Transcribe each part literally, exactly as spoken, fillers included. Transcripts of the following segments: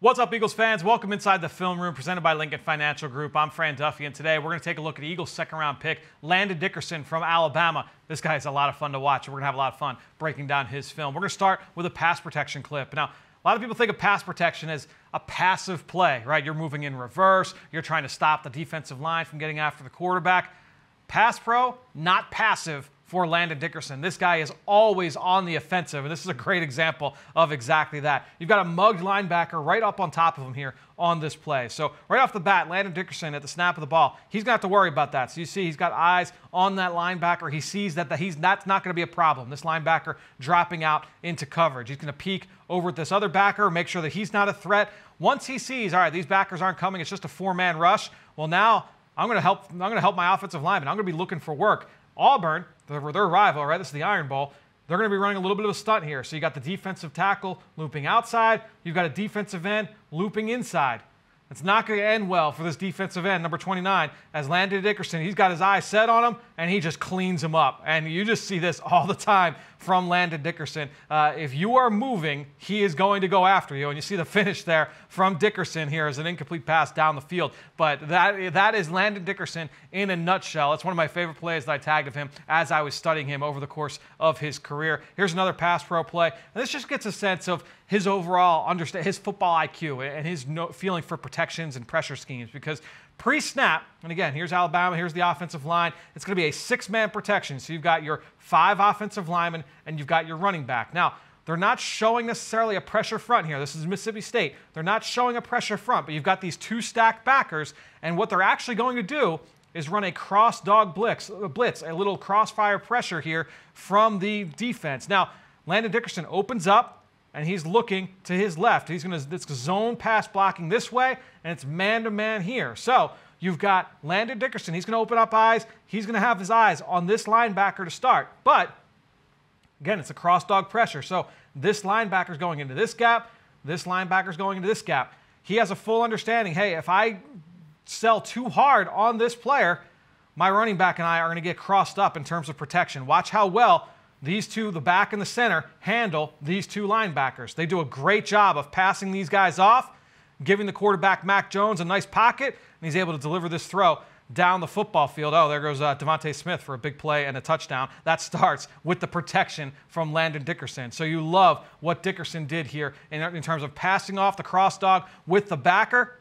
What's up, Eagles fans? Welcome inside the film room presented by Lincoln Financial Group. I'm Fran Duffy, and today we're going to take a look at the Eagles' second-round pick, Landon Dickerson from Alabama. This guy is a lot of fun to watch, and we're going to have a lot of fun breaking down his film. We're going to start with a pass protection clip. Now, a lot of people think of pass protection as a passive play, right? You're moving in reverse. You're trying to stop the defensive line from getting after the quarterback. Pass pro, not passive for Landon Dickerson. This guy is always on the offensive, and this is a great example of exactly that. You've got a mugged linebacker right up on top of him here on this play. So right off the bat, Landon Dickerson at the snap of the ball, he's going to have to worry about that. So you see he's got eyes on that linebacker. He sees that the, he's not, not going to be a problem. This linebacker dropping out into coverage. He's going to peek over at this other backer, make sure that he's not a threat. Once he sees, all right, these backers aren't coming, it's just a four-man rush, well, now I'm going to help, I'm going to help my offensive lineman. I'm going to be looking for work. Auburn, their, their rival, right? This is the Iron Bowl. They're going to be running a little bit of a stunt here. So you got the defensive tackle looping outside. You've got a defensive end looping inside. It's not going to end well for this defensive end, number twenty-nine, as Landon Dickerson, he's got his eyes set on him, and he just cleans him up. And you just see this all the time from Landon Dickerson. Uh, if you are moving, he is going to go after you. And you see the finish there from Dickerson here as an incomplete pass down the field. But that, that is Landon Dickerson in a nutshell. It's one of my favorite plays that I tagged of him as I was studying him over the course of his career. Here's another pass pro play. And this just gets a sense of his overall understand, his football I Q and his no feeling for protection protections and pressure schemes, because pre-snap, and again, here's Alabama, here's the offensive line, it's going to be a six-man protection. So you've got your five offensive linemen and you've got your running back. Now, they're not showing necessarily a pressure front here. This is Mississippi State. They're not showing a pressure front, but you've got these two stacked backers, and what they're actually going to do is run a cross dog blitz, blitz, a little crossfire pressure here from the defense. Now, Landon Dickerson opens up, and he's looking to his left. He's going to zone pass blocking this way, and it's man-to-man here. So you've got Landon Dickerson. He's going to open up eyes. He's going to have his eyes on this linebacker to start. But, again, it's a cross-dog pressure. So this linebacker's going into this gap. This linebacker's going into this gap. He has a full understanding, hey, if I sell too hard on this player, my running back and I are going to get crossed up in terms of protection. Watch how well these two, the back and the center, handle these two linebackers. They do a great job of passing these guys off, giving the quarterback, Mac Jones, a nice pocket, and he's able to deliver this throw down the football field. Oh, there goes uh, DeVonta Smith for a big play and a touchdown. That starts with the protection from Landon Dickerson. So you love what Dickerson did here in, in terms of passing off the cross dog with the backer.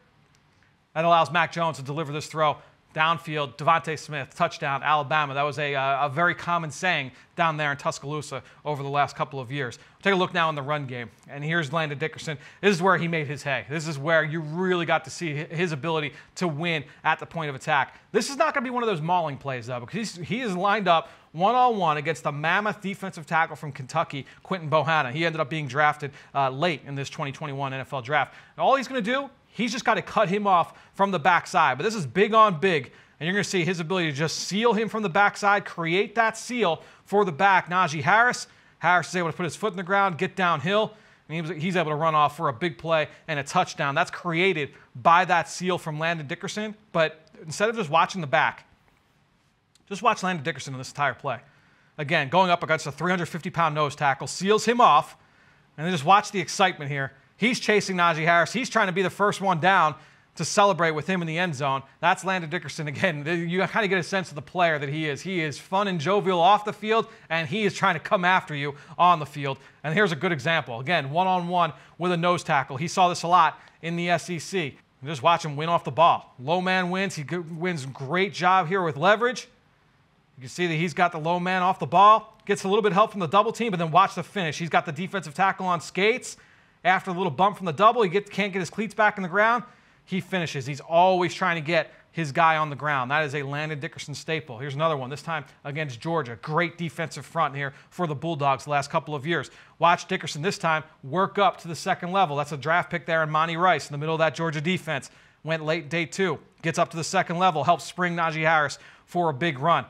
That allows Mac Jones to deliver this throw downfield, DeVonta Smith, touchdown, Alabama. That was a, uh, a very common saying down there in Tuscaloosa over the last couple of years. Take a look now in the run game. And here's Landon Dickerson. This is where he made his hay. This is where you really got to see his ability to win at the point of attack. This is not going to be one of those mauling plays, though, because he's, he is lined up one-on-one against the mammoth defensive tackle from Kentucky, Quinton Bohanna. He ended up being drafted uh, late in this twenty twenty-one N F L draft. And all he's going to do, he's just got to cut him off from the backside. But this is big on big, and you're going to see his ability to just seal him from the backside, create that seal for the back, Najee Harris. Harris is able to put his foot in the ground, get downhill, and he was, he's able to run off for a big play and a touchdown. That's created by that seal from Landon Dickerson. But instead of just watching the back, just watch Landon Dickerson in this entire play. Again, going up against a three hundred fifty pound nose tackle, seals him off, and then just watch the excitement here. He's chasing Najee Harris. He's trying to be the first one down to celebrate with him in the end zone. That's Landon Dickerson again. You kind of get a sense of the player that he is. He is fun and jovial off the field, and he is trying to come after you on the field. And here's a good example. Again, one-on-one with a nose tackle. He saw this a lot in the S E C. Just watch him win off the ball. Low man wins. He wins great job here with leverage. You can see that he's got the low man off the ball. Gets a little bit help from the double team, but then watch the finish. He's got the defensive tackle on skates. After a little bump from the double, he get, can't get his cleats back in the ground. He finishes. He's always trying to get his guy on the ground. That is a Landon Dickerson staple. Here's another one, this time against Georgia. Great defensive front here for the Bulldogs the last couple of years. Watch Dickerson this time work up to the second level. That's a draft pick there in Monty Rice in the middle of that Georgia defense. Went late day two. Gets up to the second level. Helps spring Najee Harris for a big run.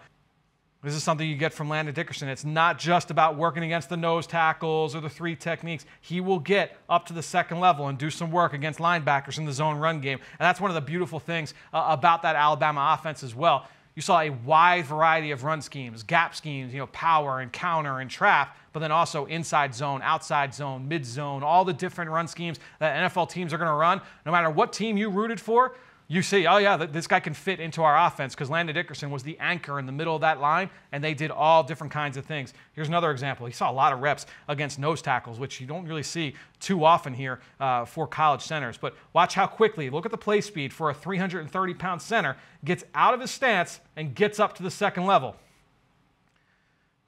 This is something you get from Landon Dickerson. It's not just about working against the nose tackles or the three techniques. He will get up to the second level and do some work against linebackers in the zone run game. And that's one of the beautiful things uh, about that Alabama offense as well. you saw a wide variety of run schemes, gap schemes, you know, power and counter and trap, but then also inside zone, outside zone, mid zone, all the different run schemes that N F L teams are going to run. No matter what team you rooted for, you see, oh yeah, this guy can fit into our offense because Landon Dickerson was the anchor in the middle of that line, and they did all different kinds of things. Here's another example. He saw a lot of reps against nose tackles, which you don't really see too often here uh, for college centers. But watch how quickly, look at the play speed for a three hundred thirty pound center, gets out of his stance and gets up to the second level.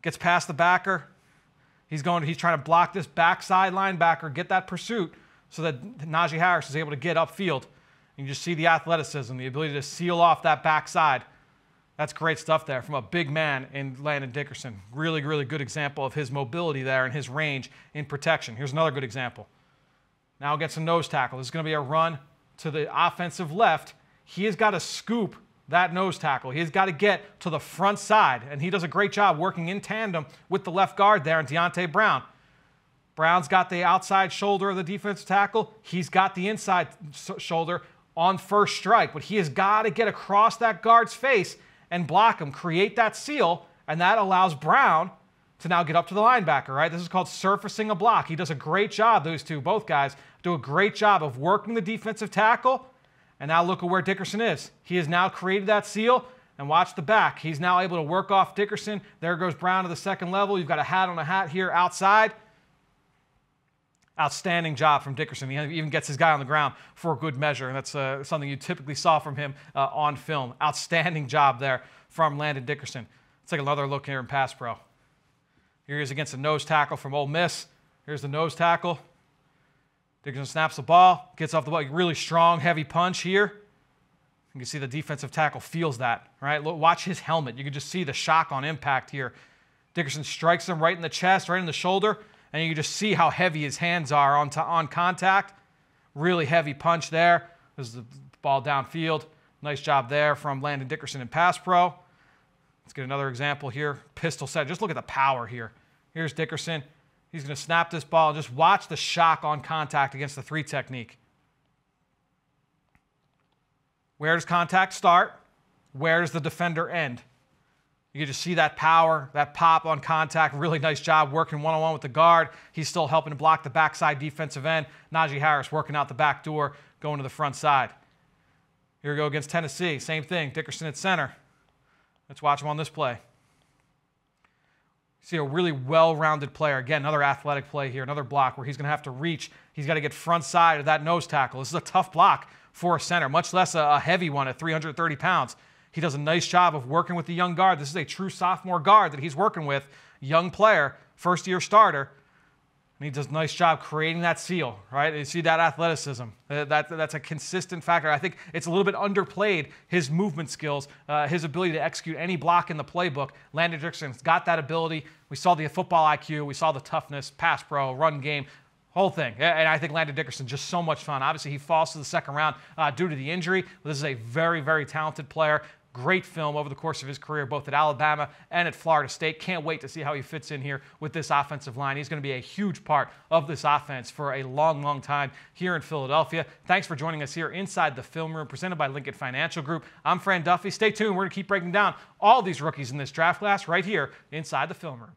Gets past the backer. He's going, he's trying to block this backside linebacker, get that pursuit so that Najee Harris is able to get upfield. You just see the athleticism, the ability to seal off that backside. That's great stuff there from a big man in Landon Dickerson. Really, really good example of his mobility there and his range in protection. Here's another good example. Now gets a nose tackle. This is going to be a run to the offensive left. He has got to scoop that nose tackle. He has got to get to the front side, and he does a great job working in tandem with the left guard there and Deontay Brown. Brown's got the outside shoulder of the defensive tackle. He's got the inside shoulder on first strike, but he has got to get across that guard's face and block him, create that seal, and that allows Brown to now get up to the linebacker, right? This is called surfacing a block. He does a great job, those two, both guys, do a great job of working the defensive tackle, and now look at where Dickerson is. He has now created that seal, and watch the back. He's now able to work off Dickerson. There goes Brown to the second level. You've got a hat on a hat here outside. Outstanding job from Dickerson. He even gets his guy on the ground for a good measure, and that's uh, something you typically saw from him uh, on film. Outstanding job there from Landon Dickerson. Let's take another look here in pass pro. Here he is against a nose tackle from Ole Miss. Here's the nose tackle. Dickerson snaps the ball, gets off the ball. Really strong, heavy punch here. You can see the defensive tackle feels that, right? Look, watch his helmet. You can just see the shock on impact here. Dickerson strikes him right in the chest, right in the shoulder. And you just see how heavy his hands are on, on contact. Really heavy punch there. This is the ball downfield. Nice job there from Landon Dickerson in pass pro. Let's get another example here. Pistol set. Just look at the power here. Here's Dickerson. He's going to snap this ball. Just watch the shock on contact against the three technique. Where does contact start? Where does the defender end? You can just see that power, that pop on contact. Really nice job working one-on-one with the guard. He's still helping to block the backside defensive end. Najee Harris working out the back door, going to the front side. Here we go against Tennessee. Same thing, Dickerson at center. Let's watch him on this play. See a really well-rounded player. Again, another athletic play here, another block where he's going to have to reach. He's got to get front side of that nose tackle. This is a tough block for a center, much less a, a heavy one at three hundred thirty pounds. He does a nice job of working with the young guard. This is a true sophomore guard that he's working with, young player, first-year starter. And he does a nice job creating that seal, right? You see that athleticism. That, that, that's a consistent factor. I think it's a little bit underplayed, his movement skills, uh, his ability to execute any block in the playbook. Landon Dickerson's got that ability. We saw the football I Q. We saw the toughness, pass pro, run game. Whole thing. And I think Landon Dickerson, just so much fun. Obviously, he falls to the second round uh, due to the injury. This is a very, very talented player. Great film over the course of his career, both at Alabama and at Florida State. Can't wait to see how he fits in here with this offensive line. He's going to be a huge part of this offense for a long, long time here in Philadelphia. Thanks for joining us here inside the film room presented by Lincoln Financial Group. I'm Fran Duffy. Stay tuned. We're going to keep breaking down all these rookies in this draft class right here inside the film room.